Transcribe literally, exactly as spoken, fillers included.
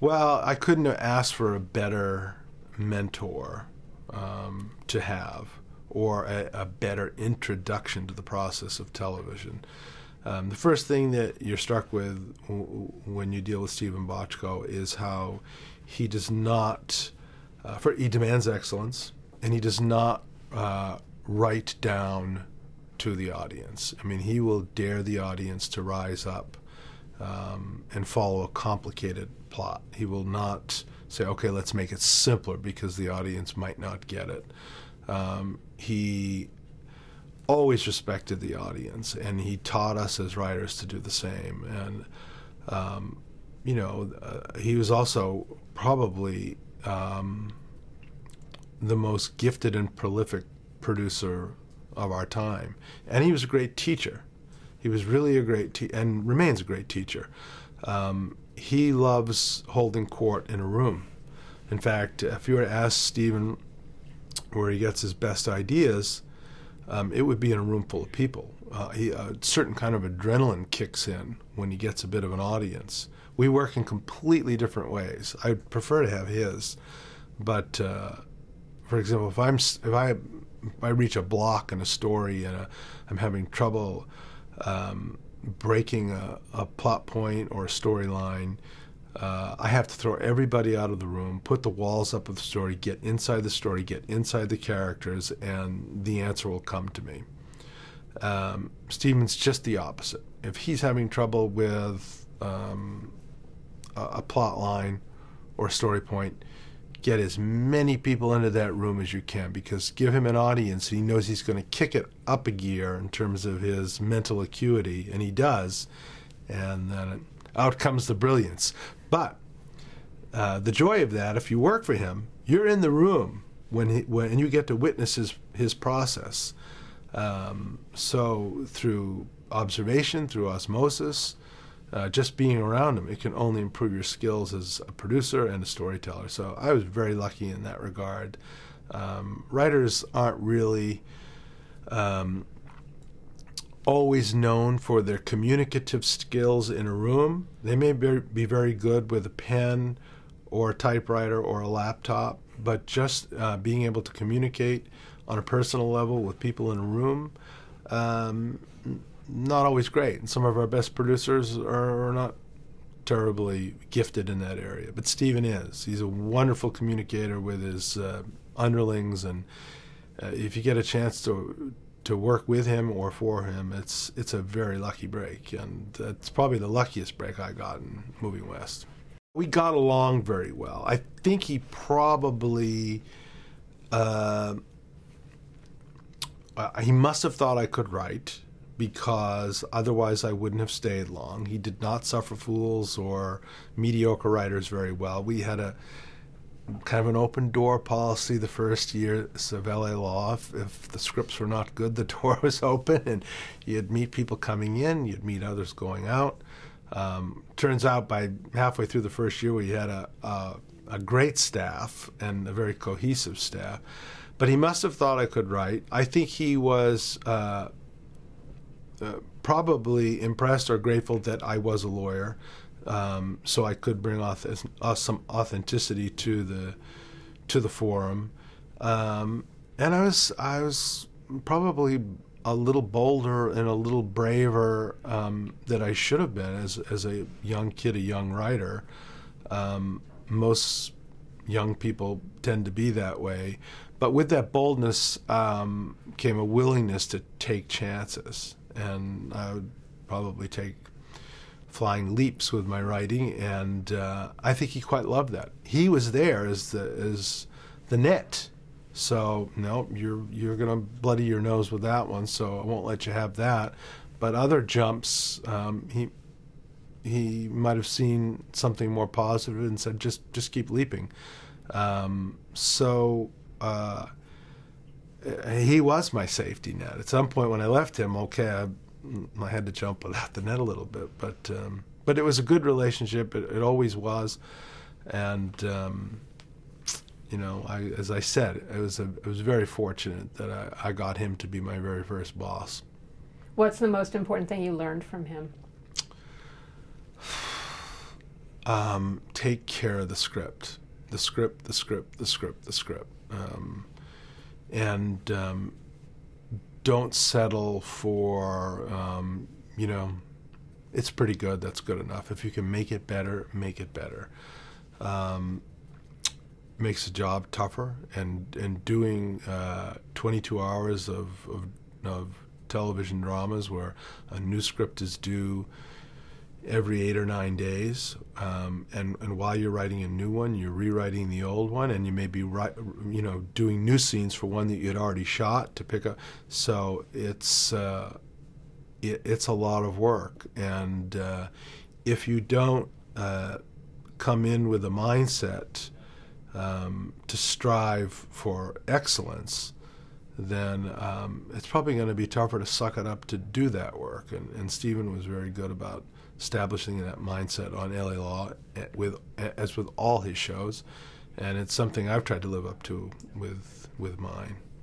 Well, I couldn't have asked for a better mentor um, to have, or a, a better introduction to the process of television. Um, the first thing that you're struck with w when you deal with Steven Bochco is how he does not, uh, for, he demands excellence, and he does not uh, write down to the audience. I mean, he will dare the audience to rise up um, and follow a complicated plot. He will not say, okay, let's make it simpler because the audience might not get it. Um, he always respected the audience, and he taught us as writers to do the same. And um, you know, uh, he was also probably um, the most gifted and prolific producer of our time, and he was a great teacher. He was really a great te and remains a great teacher. Um, he loves holding court in a room. In fact, if you were to ask Steven where he gets his best ideas, Um, it would be in a room full of people. Uh, he, a certain kind of adrenaline kicks in when he gets a bit of an audience. We work in completely different ways. I'd prefer to have his, but uh, for example, if I'm if I if I reach a block in a story and a, I'm having trouble um, breaking a, a plot point or a storyline, Uh, I have to throw everybody out of the room, put the walls up of the story, get inside the story, get inside the characters, and the answer will come to me. Um, Steven's just the opposite. If he's having trouble with um, a, a plot line or a story point, get as many people into that room as you can, because give him an audience, he knows he's going to kick it up a gear in terms of his mental acuity, and he does, and then out comes the brilliance. But uh, the joy of that, if you work for him, you're in the room when he, when and you get to witness his his process. Um, so through observation, through osmosis, uh, just being around him, it can only improve your skills as a producer and a storyteller. So I was very lucky in that regard. Um, writers aren't really um, always known for their communicative skills in a room. They may be very good with a pen or a typewriter or a laptop, but just uh, being able to communicate on a personal level with people in a room, um, not always great. And some of our best producers are, are not terribly gifted in that area, but Steven is. He's a wonderful communicator with his uh, underlings, and uh, if you get a chance to to work with him or for him, it's it's a very lucky break, and it's probably the luckiest break I got in moving west. We got along very well. I think he probably, uh, he must have thought I could write, because otherwise I wouldn't have stayed long. He did not suffer fools or mediocre writers very well. We had a kind of an open door policy the first year of L A Law. If, if the scripts were not good, the door was open, and you'd meet people coming in, you'd meet others going out. Um, turns out by halfway through the first year, we had a, a, a great staff and a very cohesive staff. But he must have thought I could write. I think he was uh, uh, probably impressed or grateful that I was a lawyer. Um, so I could bring auth uh, some authenticity to the to the forum, um, and I was I was probably a little bolder and a little braver um, than I should have been as as a young kid, a young writer. Um, most young people tend to be that way, but with that boldness um, came a willingness to take chances, and I would probably take flying leaps with my writing, and uh, I think he quite loved that. He was there as the as the net. So no, you're you're gonna bloody your nose with that one. So I won't let you have that. But other jumps, um, he he might have seen something more positive and said, just just keep leaping. Um, so. Uh, he was my safety net. At some point when I left him, okay, I, I had to jump without the net a little bit, but um, but it was a good relationship. It, it always was, and um, you know, I, as I said, it was a, it was very fortunate that I, I got him to be my very first boss. What's the most important thing you learned from him? um, take care of the script, the script, the script, the script, the script. Um, and um, don't settle for, um, you know, it's pretty good, that's good enough. If you can make it better, make it better. Um, makes the job tougher, and, and doing uh, twenty-two hours of, of, of television dramas where a new script is due every eight or nine days, um, and, and while you're writing a new one, you're rewriting the old one, and you may be you know, doing new scenes for one that you had already shot to pick up. So it's, uh, it, it's a lot of work, and uh, if you don't uh, come in with a mindset Um, to strive for excellence, then um, it's probably going to be tougher to suck it up to do that work. And, and Steven was very good about establishing that mindset on L A Law, with, as with all his shows, and it's something I've tried to live up to with, with mine.